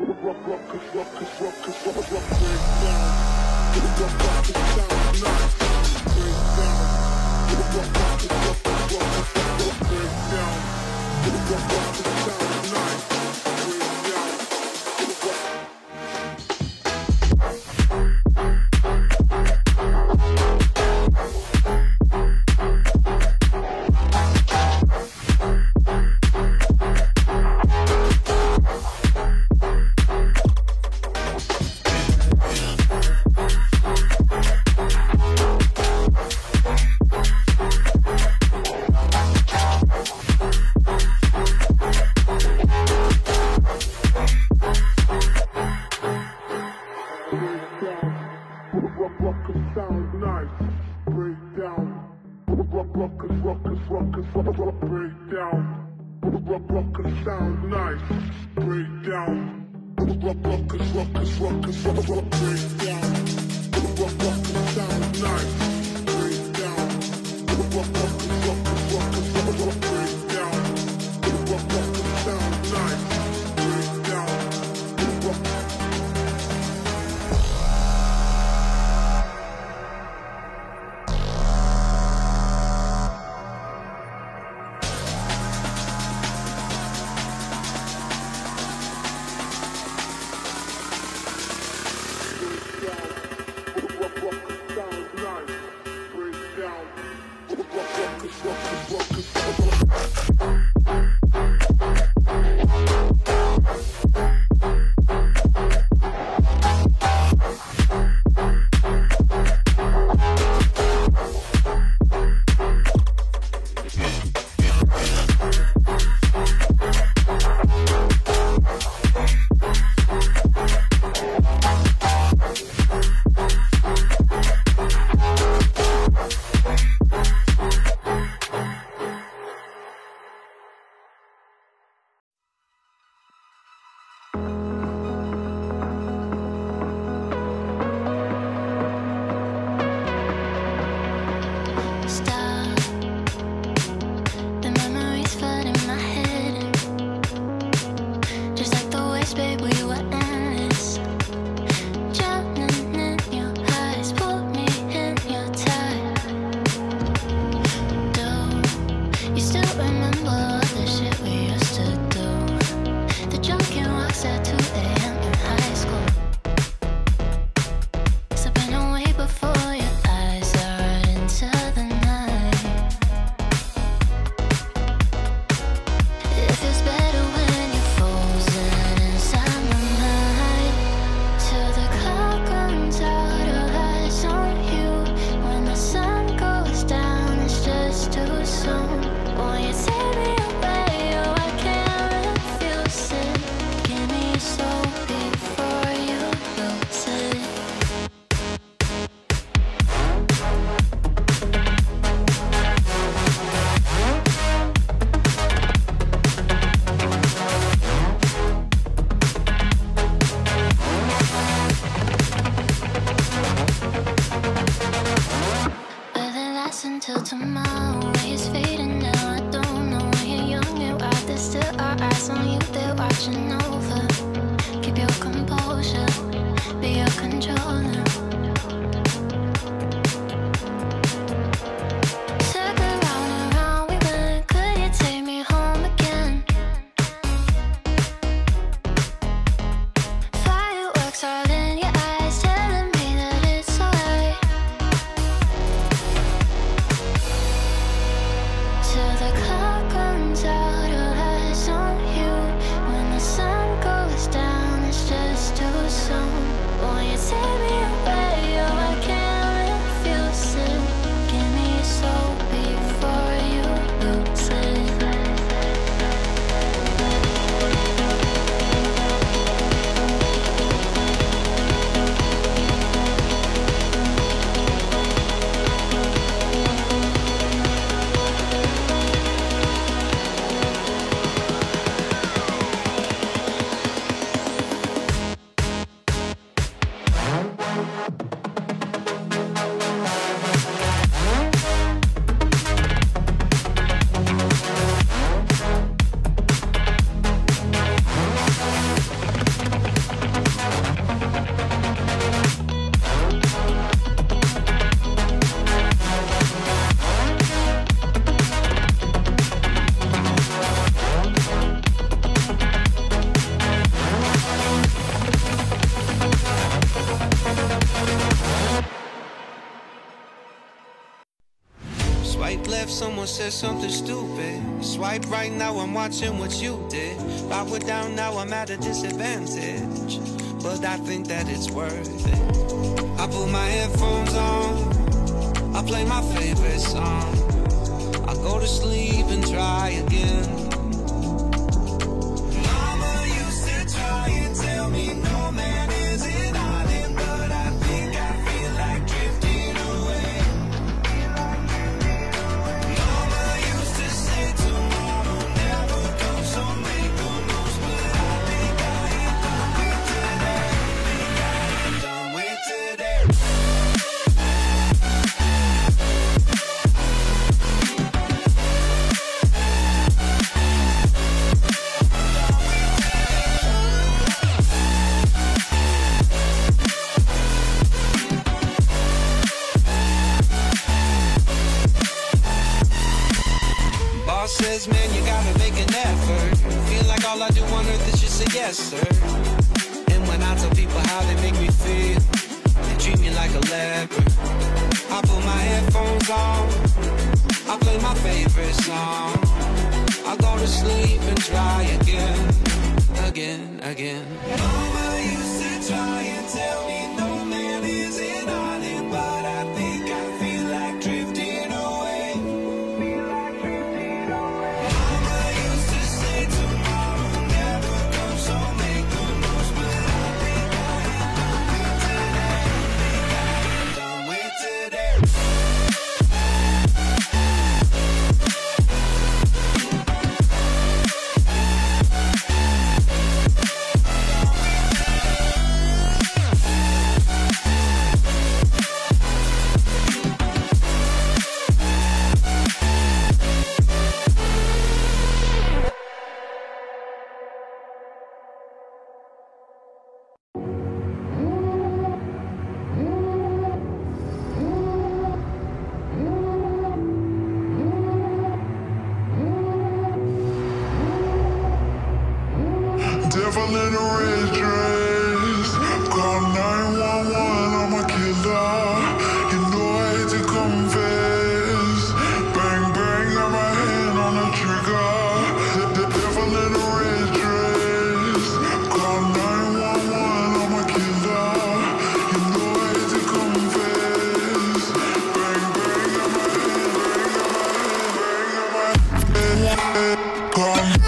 Take me away, oh, I someone said something stupid. Swipe right now, I'm watching what you did. If I were down now, I'm at a disadvantage, but I think that it's worth it. I put my headphones on, I play my favorite song, I go to sleep and try again. Says, man, you gotta make an effort. Feel like all I do on earth is just a yes, sir. And when I tell people how they make me feel, they treat me like a leper. I put my headphones on, I play my favorite song, I go to sleep and try again, again, again. Mama used to try and tell me no man is in on it, but I think I feel like drifting away. Devil in a red dress, call 911, I'm a killer. You know I hate to confess. Bang bang, got my hand on the trigger. The devil in a red dress, call 911, I'm a killer. You know I hate to confess. Bang bang, got my hand, bang, got my hand. Come on.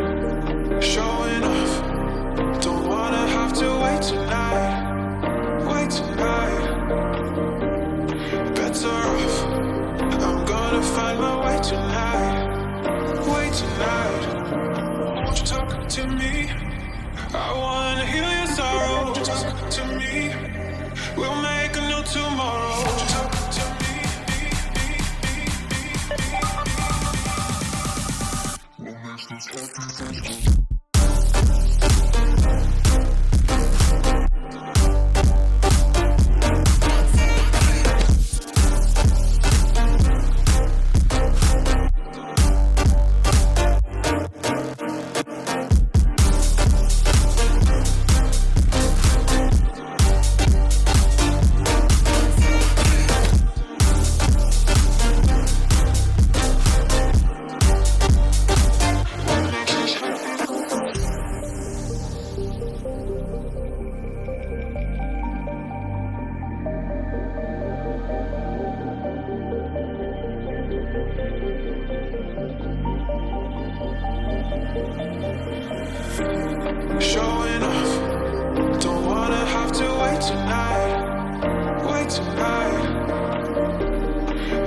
Showing off, don't wanna have to wait tonight, wait tonight. Better off, I'm gonna find my way tonight, wait tonight. Won't you talk to me? I wanna heal your sorrow. Won't you talk to me? We'll make a new tomorrow. Won't you talk to me? We'll make this happen. Showing off, don't wanna have to wait tonight, wait tonight.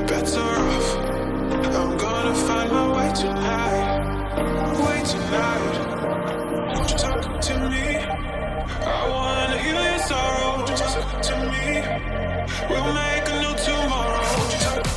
Better off, I'm gonna find my way tonight, wait tonight. Won't you talk to me? I wanna heal your sorrow. Won't you talk to me? We'll make a new tomorrow. Won't you talk to me?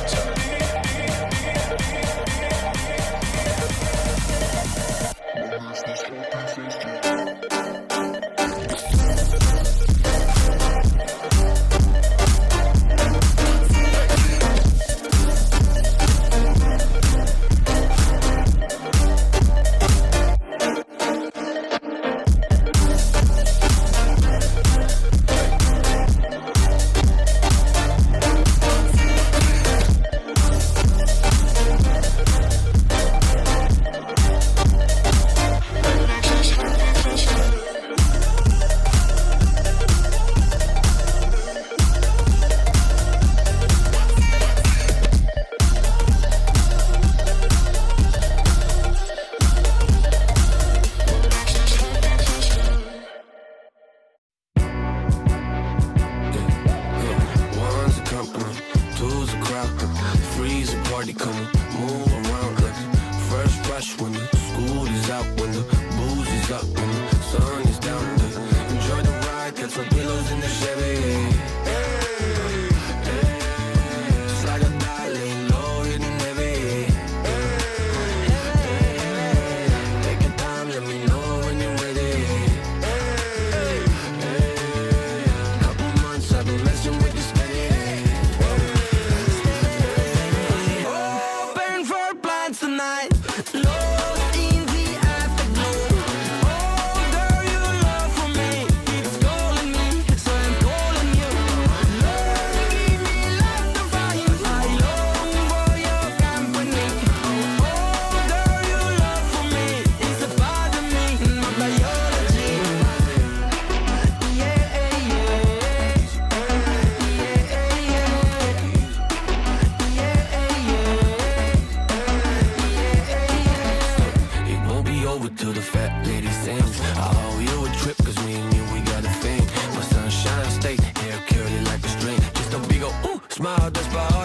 Smile, that's why.